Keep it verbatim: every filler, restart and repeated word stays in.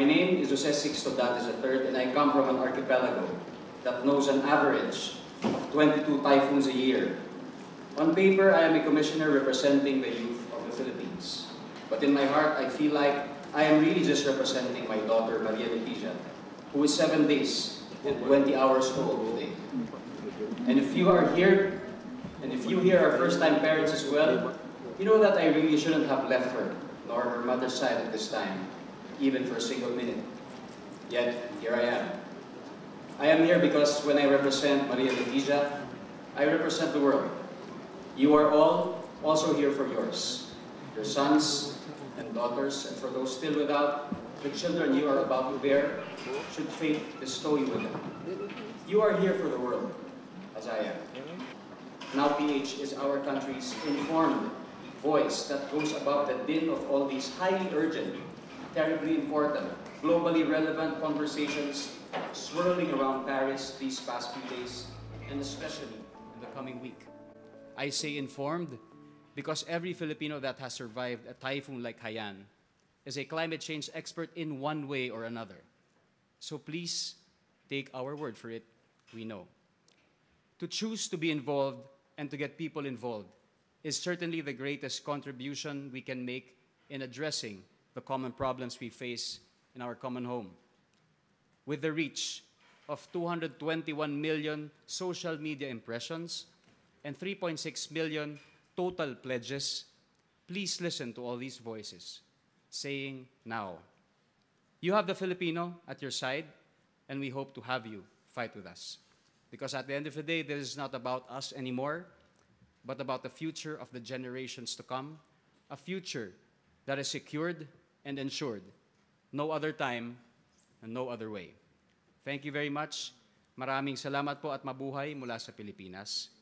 My name is Jose Sixto Dantes the third, and I come from an archipelago that knows an average of twenty-two typhoons a year. On paper, I am a commissioner representing the youth of the Philippines. But in my heart, I feel like I am really just representing my daughter, Maria Letizia, who is seven days and twenty hours old today. And if you are here, and if you here are first-time parents as well, you know that I really shouldn't have left her, nor her mother's side at this time, even for a single minute. Yet, here I am. I am here because when I represent Maria Letizia, I represent the world. You are all also here for yours, your sons and daughters, and for those still without, the children you are about to bear, should fate bestow you with them. You are here for the world, as I am. Now P H is our country's informed voice that goes above the din of all these highly urgent, terribly important, globally relevant conversations swirling around Paris these past few days, and especially in the coming week. I say informed because every Filipino that has survived a typhoon like Haiyan is a climate change expert in one way or another. So please take our word for it, we know. To choose to be involved and to get people involved is certainly the greatest contribution we can make in addressing the common problems we face in our common home. With the reach of two hundred twenty-one million social media impressions and three point six million total pledges, please listen to all these voices saying now. You have the Filipino at your side, and we hope to have you fight with us. Because at the end of the day, this is not about us anymore, but about the future of the generations to come, a future that is secured and ensured. No other time and no other way. Thank you very much. Maraming salamat po at mabuhay mula sa Pilipinas.